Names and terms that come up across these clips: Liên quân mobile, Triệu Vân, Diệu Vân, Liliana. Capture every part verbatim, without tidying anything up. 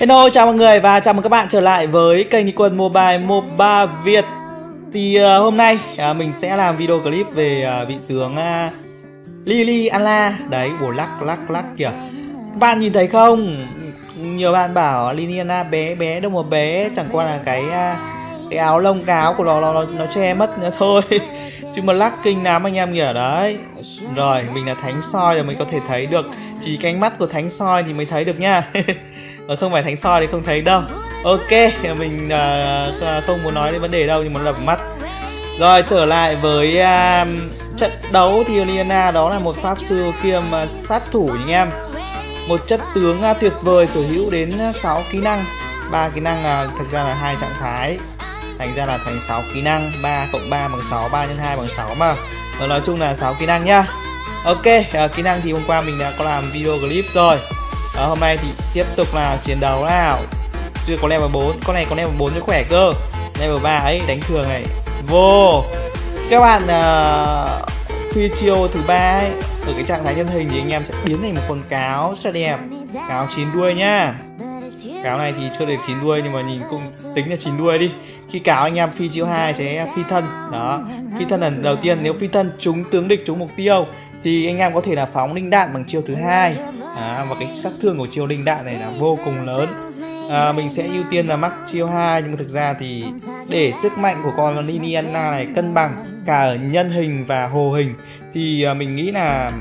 Hello, chào mọi người và chào mừng các bạn trở lại với kênh Liên Quân Mobile mô ba Việt. Thì uh, hôm nay uh, mình sẽ làm video clip về uh, vị tướng uh, Liliana. Đấy, bổ lắc lắc lắc kìa. Các bạn nhìn thấy không? Nhiều bạn bảo Liliana bé bé đâu mà bé, chẳng qua là cái uh, cái áo lông cáo của nó nó nó che mất nữa thôi. Chứ mà lắc kinh lắm anh em kìa đấy. Rồi, mình là thánh soi rồi mình có thể thấy được, chỉ cái ánh mắt của thánh soi thì mới thấy được nha. Không phải thánh soi thì không thấy đâu. Ok, mình uh, không muốn nói đến vấn đề đâu, nhưng muốn đập mắt. Rồi, trở lại với uh, trận đấu thì Liliana đó là một pháp sư kiêm uh, sát thủ anh em. Một chất tướng uh, tuyệt vời, sở hữu đến sáu kỹ năng. ba kỹ năng uh, thực ra là hai trạng thái. Thành ra là thành sáu kỹ năng, ba cộng ba bằng sáu, ba nhân hai bằng sáu mà. Rồi, nói chung là sáu kỹ năng nhá. Ok, uh, kỹ năng thì hôm qua mình đã có làm video clip rồi. À, hôm nay thì tiếp tục là chiến đấu nào. Chưa có level bốn, con này có level bốn cho khỏe cơ. Level ba ấy đánh thường này. Vô. Các bạn uh, phi chiêu thứ ba ấy, ở cái trạng thái nhân hình thì anh em sẽ biến thành một con cáo rất là đẹp. Cáo chín đuôi nhá. Cáo này thì chưa được chín đuôi nhưng mà nhìn cũng tính là chín đuôi đi. Khi cáo anh em phi chiêu hai sẽ phi thân. Đó. Phi thân lần đầu tiên, nếu phi thân trúng tướng địch, trúng mục tiêu thì anh em có thể là phóng linh đạn bằng chiêu thứ hai. À, và cái sát thương của chiêu linh đạn này là vô cùng lớn. À, mình sẽ ưu tiên là mắc chiêu hai, nhưng mà thực ra thì để sức mạnh của con Liliana này cân bằng cả ở nhân hình và hồ hình thì à, mình nghĩ là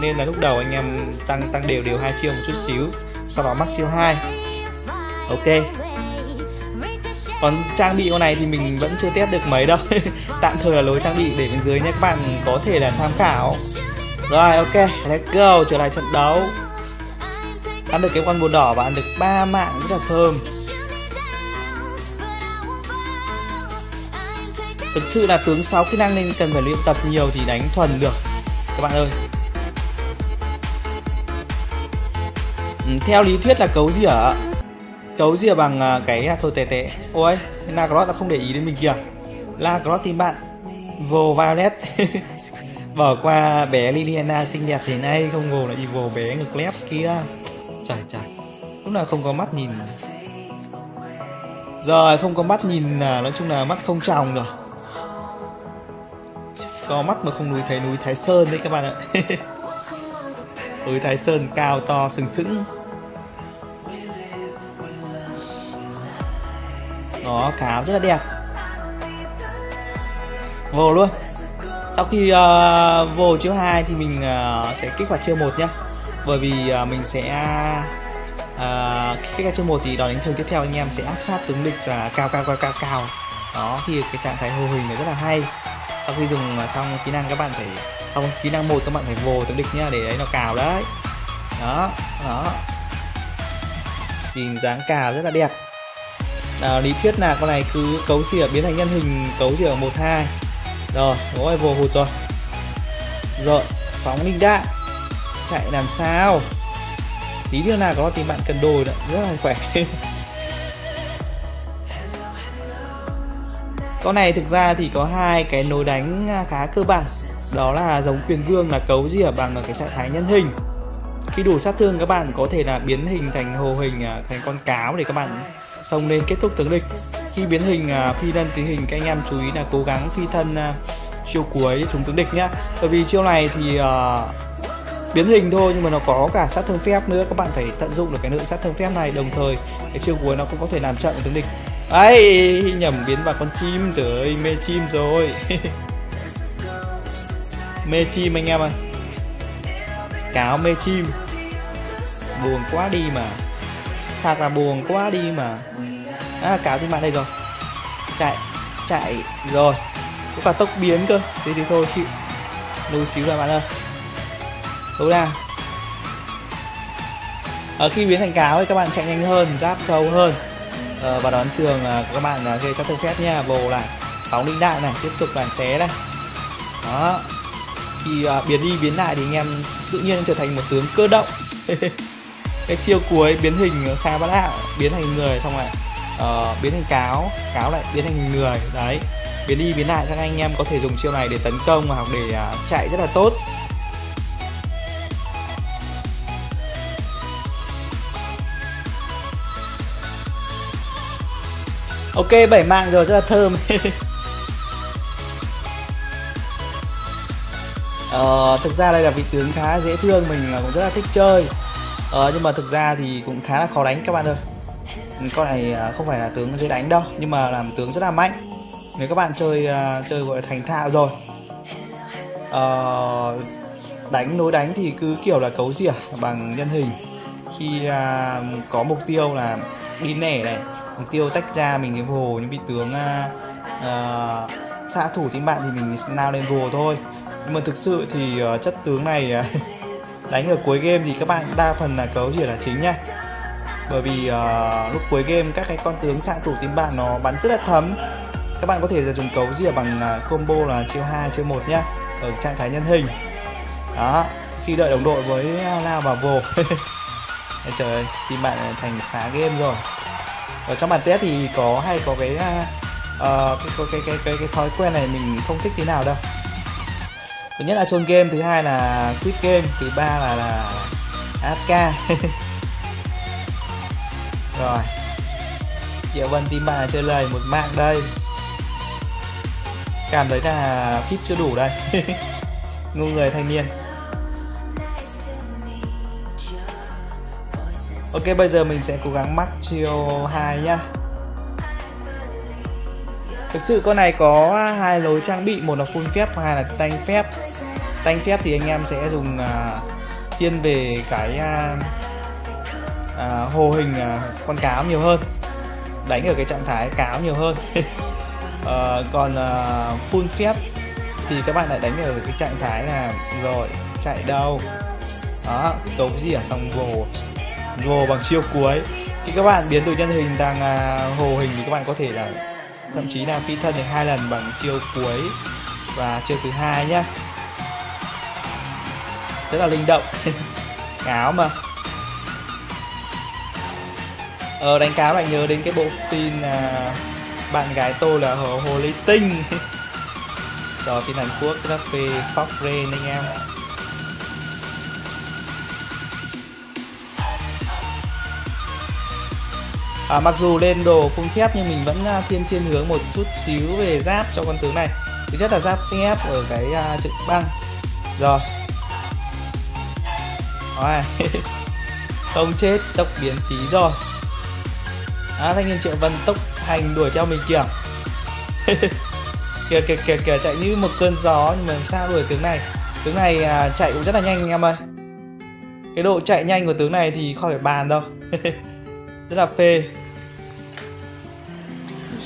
nên là lúc đầu anh em tăng tăng đều đều hai chiêu một chút xíu, sau đó mắc chiêu hai. Ok. Còn trang bị con này thì mình vẫn chưa test được mấy đâu. Tạm thời là lối trang bị để bên dưới nhé, các bạn có thể là tham khảo. Rồi, ok, let's go, trở lại trận đấu. Ăn được cái con bột đỏ và ăn được ba mạng rất là thơm. Thực sự là tướng sáu kỹ năng nên cần phải luyện tập nhiều thì đánh thuần được các bạn ơi. Ừ, theo lý thuyết là cấu rỉa. Cấu rỉa bằng cái thôi tệ tệ. Ôi, Lacrosse đã không để ý đến mình kìa. Lacrosse tin bạn vô Violet. Bỏ qua bé Liliana xinh đẹp thế này, không ngờ là evil bé ngực lép kia. Trời trời, lúc nào không có mắt nhìn. Rồi, không có mắt nhìn là nói chung là mắt không tròng rồi. Có mắt mà không núi thấy núi Thái Sơn đấy các bạn ạ. Núi Thái Sơn cao to sừng sững. Đó, cá rất là đẹp. Vô luôn. Sau khi uh, vô chiêu hai thì mình uh, sẽ kích hoạt chiêu một nhá. Bởi vì uh, mình sẽ uh, kích hoạt chiêu một thì đòn đánh thường tiếp theo anh em sẽ áp sát tướng địch uh, cao cao cao cao cao. Đó, thì cái trạng thái hồ hình này rất là hay. Sau khi dùng uh, xong kỹ năng các bạn phải không, kỹ năng một các bạn phải vồ tướng địch nhá, để đấy nó cào đấy. Đó, đó. Nhìn dáng cào rất là đẹp. Uh, lý thuyết là con này cứ cấu rỉa biến thành nhân hình, cấu rỉa một hai. Rồi, ôi vô hụt rồi. Rồi, phóng linh đạn. Chạy làm sao. Tí nữa là có tìm bạn cần đồ nữa. Rất là khỏe. Con này thực ra thì có hai cái nối đánh khá cơ bản. Đó là giống quyền vương là cấu rỉa bằng cái trạng thái nhân hình. Khi đủ sát thương các bạn có thể là biến hình thành hồ hình, thành con cáo để các bạn xông lên kết thúc tướng địch. Khi biến hình uh, phi thân tiến hình, các anh em chú ý là cố gắng phi thân uh, chiêu cuối để trúng tướng địch nhá. Bởi vì chiêu này thì uh, biến hình thôi nhưng mà nó có cả sát thương phép nữa, các bạn phải tận dụng được cái lượng sát thương phép này, đồng thời cái chiêu cuối nó cũng có thể làm chậm tướng địch. Ấy, nhầm biến vào con chim rồi, mê chim rồi. Mê chim anh em ơi. Cáo mê chim. Buồn quá đi mà. Thật là buồn quá đi mà. À, cáo thì bạn đây rồi. Chạy, chạy rồi. Có cả tốc biến cơ. Thế thì thôi chịu. Lùi xíu rồi bạn ơi. Đúng là à, khi biến thành cáo thì các bạn chạy nhanh hơn, giáp trâu hơn. à, Và đón thường à, các bạn gây sát thương phép nha. Vồ lại, phóng linh đạn này, tiếp tục là té này. Đó. Khi à, biến đi biến lại thì anh em tự nhiên trở thành một tướng cơ động. Cái chiêu cuối biến hình khá bá đạo, biến thành người xong lại uh, biến thành cáo, cáo lại biến thành người đấy, biến đi biến lại. Các anh em có thể dùng chiêu này để tấn công hoặc để uh, chạy rất là tốt. Ok, bảy mạng rồi rất là thơm. ờ, Thực ra đây là vị tướng khá dễ thương, mình là cũng rất là thích chơi. ờ, Nhưng mà thực ra thì cũng khá là khó đánh các bạn ơi. Con này không phải là tướng dễ đánh đâu, nhưng mà làm tướng rất là mạnh. Nếu các bạn chơi uh, chơi gọi là thành thạo rồi, uh, đánh nối đánh thì cứ kiểu là cấu rỉa bằng nhân hình. Khi uh, có mục tiêu là đi nẻ này, mục tiêu tách ra mình đến vồ những vị tướng uh, xạ thủ team bạn thì mình lao lên vồ thôi. Nhưng mà thực sự thì uh, chất tướng này đánh ở cuối game thì các bạn đa phần là cấu rỉa là chính nha. Bởi vì uh, lúc cuối game các cái con tướng xạ thủ team bạn nó bắn rất là thấm. Các bạn có thể là dùng cấu rỉa bằng combo là chiêu hai, chiêu một nhá, ở trạng thái nhân hình. Đó, khi đợi đồng đội với lao vào vồ. Trời ơi, team bạn thành phá game rồi. Ở trong bản test thì có hay có cái, uh, cái, cái, cái, cái, cái cái thói quen này mình không thích tí nào đâu. Thứ nhất là trôn game, thứ hai là quit game, thứ ba là, là a ép ca. Rồi, Diệu Vân team bạn chơi lời một mạng đây. Cảm thấy là kíp chưa đủ đây. Ngu người thanh niên. Ok, bây giờ mình sẽ cố gắng mắc chiêu hai nhá. Thực sự con này có hai lối trang bị, một là full phép, hai là tanh phép. Tanh phép thì anh em sẽ dùng uh, thiên về cái uh, uh, hồ hình uh, con cáo nhiều hơn, đánh ở cái trạng thái cáo nhiều hơn. Uh, còn uh, full phép thì các bạn lại đánh ở cái trạng thái là rồi chạy đâu đó, cấu rỉa xong vồ vồ bằng chiêu cuối. Khi các bạn biến từ nhân hình sang uh, hồ hình thì các bạn có thể là thậm chí là phi thân được hai lần bằng chiêu cuối và chiêu thứ hai nhá, rất là linh động. Cáo mà ờ, đánh cáo lại nhớ đến cái bộ phim uh, bạn gái tôi là hồ, hồ ly tinh. Rồi phim Hàn Quốc rất là phê, Fox Rain anh em. à, Mặc dù lên đồ không phép nhưng mình vẫn thiên thiên hướng một chút xíu về giáp cho con tướng này. Thứ nhất là giáp phép ở cái uh, trực băng. Rồi không chết, tốc biến phí rồi. À, thanh niên Triệu Vân tốc hành đuổi theo mình kìa. Kìa kìa kìa kìa, chạy như một cơn gió, nhưng mà làm sao đuổi tướng này. Tướng này à, chạy cũng rất là nhanh anh em ơi. Cái độ chạy nhanh của tướng này thì không phải bàn đâu. Rất là phê.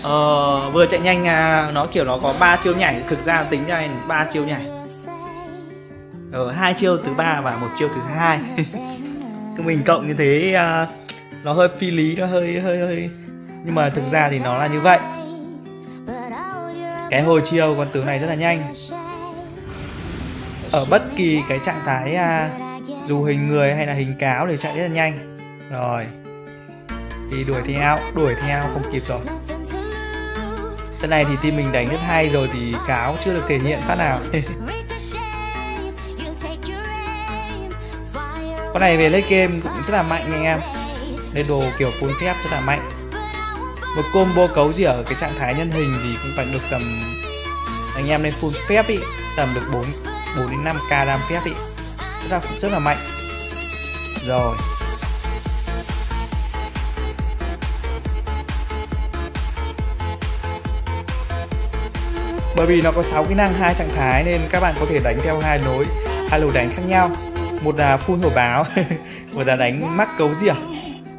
Ờ, vừa chạy nhanh à, nó kiểu nó có ba chiêu nhảy, thực ra tính ra ba chiêu nhảy. Ờ, hai chiêu thứ ba và một chiêu thứ hai. Mình cộng như thế à, nó hơi phi lý, nó hơi hơi hơi nhưng mà thực ra thì nó là như vậy. Cái hồi chiêu con tướng này rất là nhanh. Ở bất kỳ cái trạng thái à, dù hình người hay là hình cáo đều chạy rất là nhanh. Rồi thì đuổi theo, đuổi theo không kịp rồi. Trận này thì team mình đánh rất hay rồi, thì cáo chưa được thể hiện phát nào. Con này về late game cũng rất là mạnh anh em. Đây đồ kiểu full phép rất là mạnh. Một combo cấu rỉa ở cái trạng thái nhân hình thì cũng phải được tầm, anh em lên full phép ý, tầm được bốn đến năm k đam phép ý. Rất là, rất là mạnh. Rồi bởi vì nó có sáu kỹ năng, hai trạng thái nên các bạn có thể đánh theo hai lối, hai lối đánh khác nhau. Một là full hồi báo, một là đánh mắc cấu rỉa.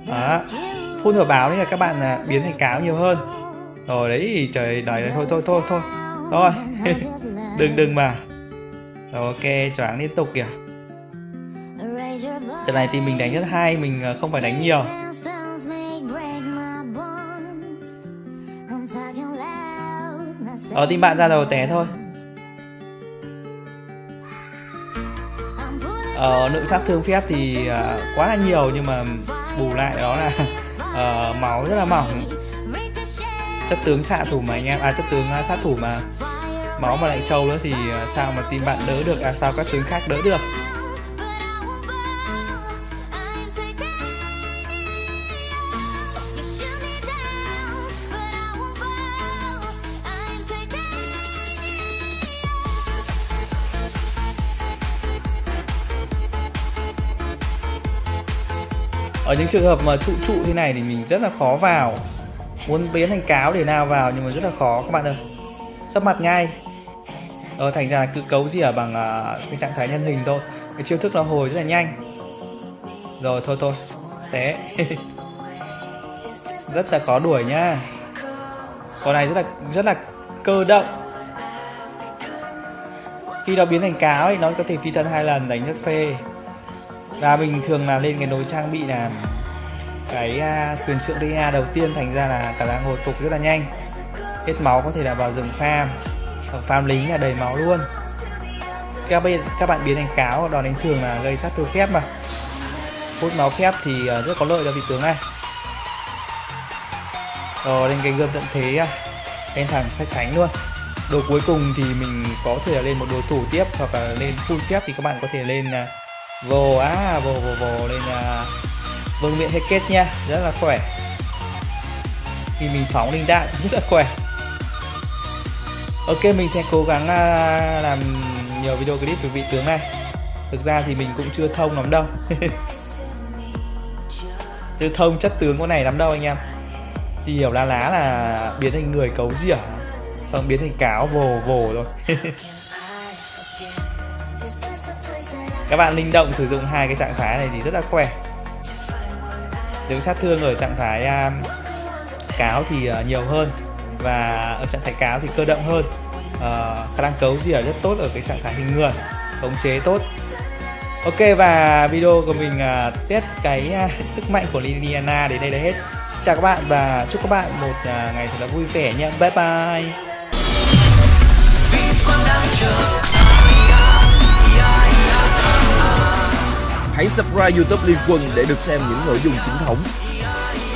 Đó, phun thổi báo đấy là các bạn à, biến thành cáo nhiều hơn. Rồi đấy, trời đời, thôi thôi thôi thôi thôi. Đừng đừng mà. Rồi ok, choáng liên tục kìa. Trận này thì mình đánh rất hay, mình không phải đánh nhiều. Ờ, tin bạn ra đầu té thôi. Ờ, lượng sát thương phép thì à, quá là nhiều, nhưng mà bù lại đó là uh, máu rất là mỏng. Chất tướng xạ thủ mà anh em, à chất tướng uh, sát thủ mà máu mà lại trâu nữa thì uh, sao mà team bạn đỡ được, à sao các tướng khác đỡ được. Ở những trường hợp mà trụ trụ thế này thì mình rất là khó vào. Muốn biến thành cáo để nào vào nhưng mà rất là khó các bạn ơi. Sấp mặt ngay. Ờ, thành ra là cứ cấu rỉa bằng uh, cái trạng thái nhân hình thôi. Cái chiêu thức nó hồi rất là nhanh. Rồi thôi thôi. Té. Rất là khó đuổi nhá. Con này rất là rất là cơ động. Khi nó biến thành cáo ấy, nó có thể phi thân hai lần đánh rất phê. Và mình thường là lên cái nồi trang bị là cái uh, quyền trượng đê a đầu tiên, thành ra là khả năng hồi phục rất là nhanh. Hết máu có thể là vào rừng farm. Ở farm lính là đầy máu luôn. Các bạn, các bạn biến thành cáo, đòn đánh thường là gây sát thương phép mà. Hút máu phép thì rất có lợi cho vị tướng này. Rồi lên cái gươm tận thế, lên thẳng sách thánh luôn. Đồ cuối cùng thì mình có thể là lên một đối thủ tiếp hoặc là lên full phép, thì các bạn có thể lên vồ á vồ vồ vồ lên vương miện hay kết nha, rất là khỏe. Thì mình phóng linh đạn rất là khỏe. Ok, mình sẽ cố gắng làm nhiều video clip về vị tướng này. Thực ra thì mình cũng chưa thông lắm đâu. Chưa thông chất tướng con này lắm đâu anh em. Chỉ hiểu lá lá là biến thành người cấu rỉa, xong biến thành cáo vồ vồ rồi. Các bạn linh động sử dụng hai cái trạng thái này thì rất là khỏe. Nếu sát thương ở trạng thái um, cáo thì uh, nhiều hơn, và ở trạng thái cáo thì cơ động hơn. Uh, khả năng cấu rỉa rất tốt ở cái trạng thái hình người, khống chế tốt. Ok, và video của mình uh, test cái uh, sức mạnh của Liliana đến đây là hết. Xin chào các bạn và chúc các bạn một uh, ngày thật là vui vẻ nha. Bye bye. Hãy subscribe YouTube Liên Quân để được xem những nội dung chính thống.